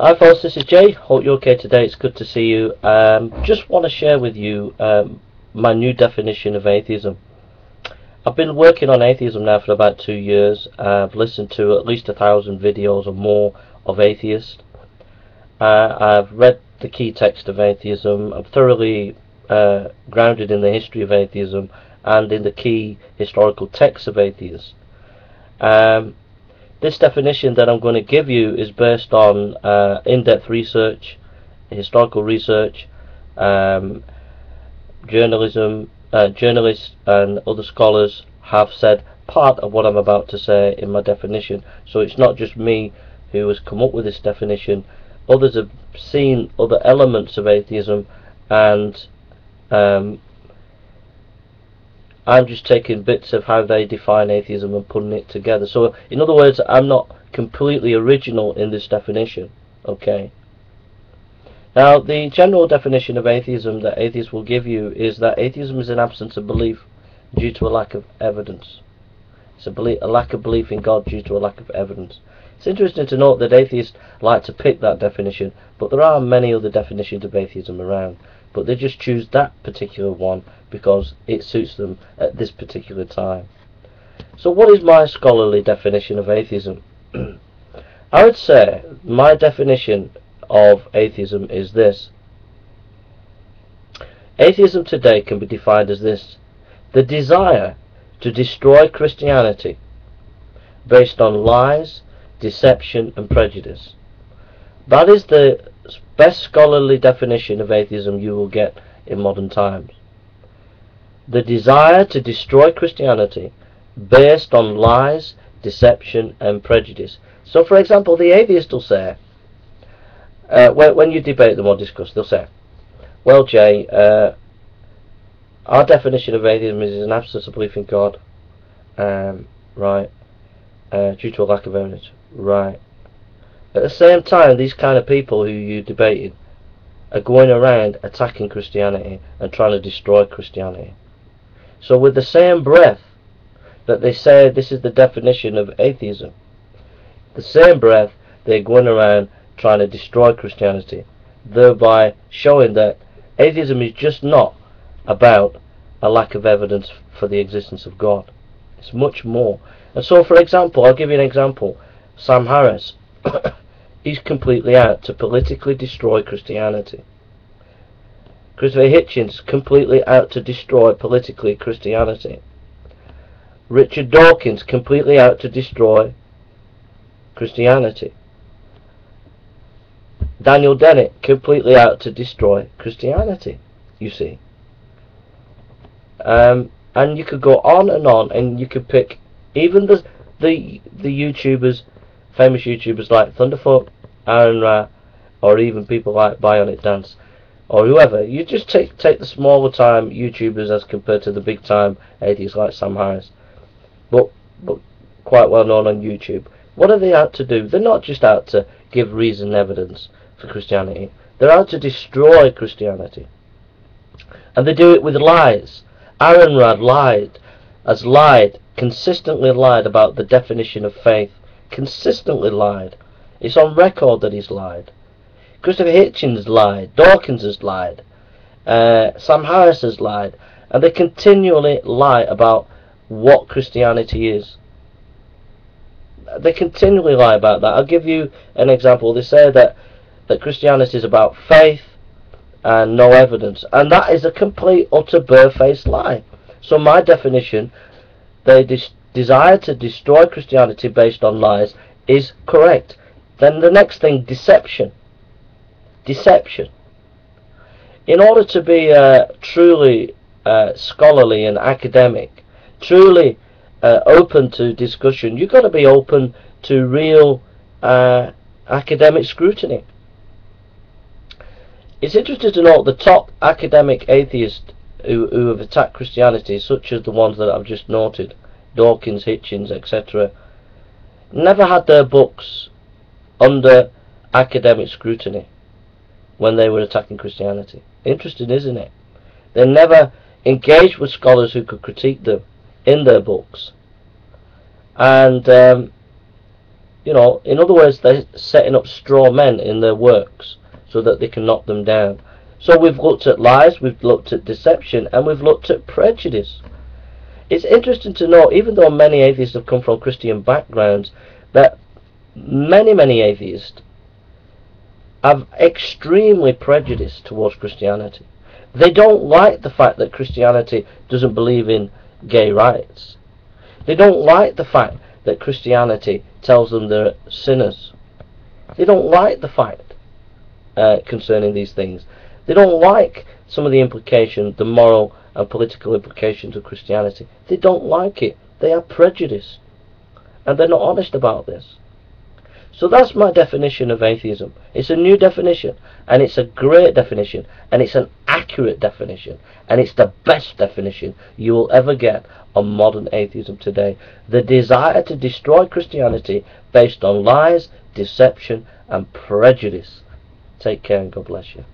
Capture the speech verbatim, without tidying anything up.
Hi folks, this is Jay, hope you're okay today, it's good to see you. Um, just want to share with you um, my new definition of atheism. I've been working on atheism now for about two years. I've listened to at least a thousand videos or more of atheists. Uh, I've read the key text of atheism. I'm thoroughly uh, grounded in the history of atheism and in the key historical texts of atheists. Um, This definition that I'm going to give you is based on uh, in-depth research, historical research, um, journalism, uh, journalists and other scholars have said part of what I'm about to say in my definition. So it's not just me who has come up with this definition. Others have seen other elements of atheism, and um, I'm just taking bits of how they define atheism and putting it together. So in other words, I'm not completely original in this definition. Okay. Now, the general definition of atheism that atheists will give you is that atheism is an absence of belief due to a lack of evidence. It's a, belief, a lack of belief in God due to a lack of evidence. It's interesting to note that atheists like to pick that definition, but there are many other definitions of atheism around. But they just choose that particular one because it suits them at this particular time. So what is my scholarly definition of atheism? I would say my definition of atheism is this. Atheism today can be defined as this: the desire to destroy Christianity based on lies, deception and prejudice. That is the best scholarly definition of atheism you will get in modern times. The desire to destroy Christianity based on lies, deception and prejudice. So for example, the atheist will say, uh, when you debate them or discuss, they'll say, well Jay, uh, our definition of atheism is an absence of belief in God, um, right, uh, due to a lack of evidence, right. At the same time, these kind of people who you debated are going around attacking Christianity and trying to destroy Christianity. So with the same breath that they say this is the definition of atheism, the same breath they're going around trying to destroy Christianity, thereby showing that atheism is just not about a lack of evidence for the existence of God. It's much more. And so for example, I'll give you an example. Sam Harris he's completely out to politically destroy Christianity. Christopher Hitchens completely out to destroy politically Christianity. Richard Dawkins completely out to destroy Christianity. Daniel Dennett completely out to destroy Christianity, you see. Um, and you could go on and on, and you could pick even the the the YouTubers, famous YouTubers like Thunderfolk, AronRa, or even people like Bionic Dance, or whoever. You just take take the smaller time YouTubers as compared to the big time atheists like Sam Harris, but but quite well known on YouTube. What are they out to do? They're not just out to give reason and evidence for Christianity. They're out to destroy Christianity, and they do it with lies. AronRa lied, has lied consistently lied about the definition of faith. Consistently lied. It's on record that he's lied. Christopher Hitchens lied. Dawkins has lied. Uh, Sam Harris has lied. And they continually lie about what Christianity is. They continually lie about that. I'll give you an example. They say that, that Christianity is about faith and no evidence. And that is a complete, utter, barefaced lie. So my definition, they destroy desire to destroy Christianity based on lies is correct. Then the next thing, deception. Deception. In order to be uh, truly uh, scholarly and academic, truly uh, open to discussion, you've got to be open to real uh, academic scrutiny. It's interesting to note the top academic atheists who, who have attacked Christianity, such as the ones that I've just noted, Dawkins, Hitchens, et cetera, never had their books under academic scrutiny when they were attacking Christianity. Interesting, isn't it? They never engaged with scholars who could critique them in their books. And um, you know, in other words, they're setting up straw men in their works so that they can knock them down. So we've looked at lies, we've looked at deception, and we've looked at prejudice. It's interesting to know, even though many atheists have come from Christian backgrounds, that many, many atheists have extremely prejudice towards Christianity. They don't like the fact that Christianity doesn't believe in gay rights. They don't like the fact that Christianity tells them they're sinners. They don't like the fact uh, concerning these things. They don't like some of the implications, the moral and political implications of Christianity. They don't like it. They are prejudiced. And they're not honest about this. So that's my definition of atheism. It's a new definition, and it's a great definition, and it's an accurate definition, and it's the best definition you will ever get on modern atheism today. The desire to destroy Christianity based on lies, deception, and prejudice. Take care and God bless you.